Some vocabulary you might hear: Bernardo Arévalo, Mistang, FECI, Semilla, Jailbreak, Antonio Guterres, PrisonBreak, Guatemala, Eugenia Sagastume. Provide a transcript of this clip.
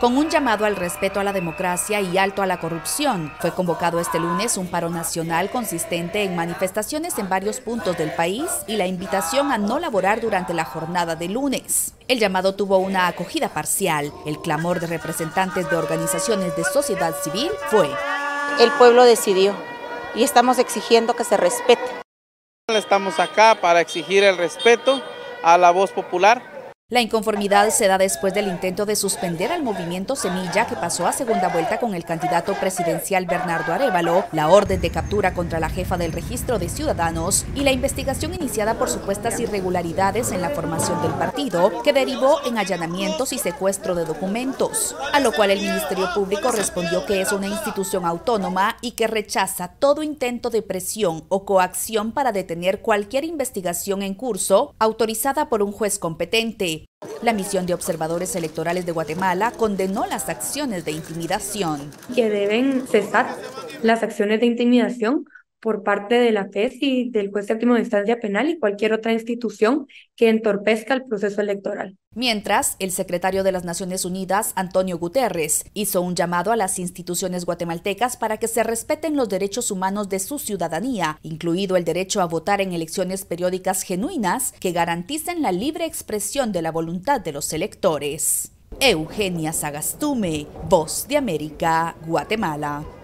Con un llamado al respeto a la democracia y alto a la corrupción, fue convocado este lunes un paro nacional consistente en manifestaciones en varios puntos del país y la invitación a no laborar durante la jornada de lunes. El llamado tuvo una acogida parcial. El clamor de representantes de organizaciones de sociedad civil fue: el pueblo decidió y estamos exigiendo que se respete. Estamos acá para exigir el respeto a la voz popular. La inconformidad se da después del intento de suspender al movimiento Semilla, que pasó a segunda vuelta con el candidato presidencial Bernardo Arévalo, la orden de captura contra la jefa del registro de ciudadanos y la investigación iniciada por supuestas irregularidades en la formación del partido, que derivó en allanamientos y secuestro de documentos, a lo cual el Ministerio Público respondió que es una institución autónoma y que rechaza todo intento de presión o coacción para detener cualquier investigación en curso autorizada por un juez competente. La misión de observadores electorales de Guatemala condenó las acciones de intimidación. Que deben cesar las acciones de intimidación por parte de la FECI, del juez séptimo de instancia penal y cualquier otra institución que entorpezca el proceso electoral. Mientras, el secretario de las Naciones Unidas, Antonio Guterres, hizo un llamado a las instituciones guatemaltecas para que se respeten los derechos humanos de su ciudadanía, incluido el derecho a votar en elecciones periódicas genuinas que garanticen la libre expresión de la voluntad de los electores. Eugenia Sagastume, Voz de América, Guatemala.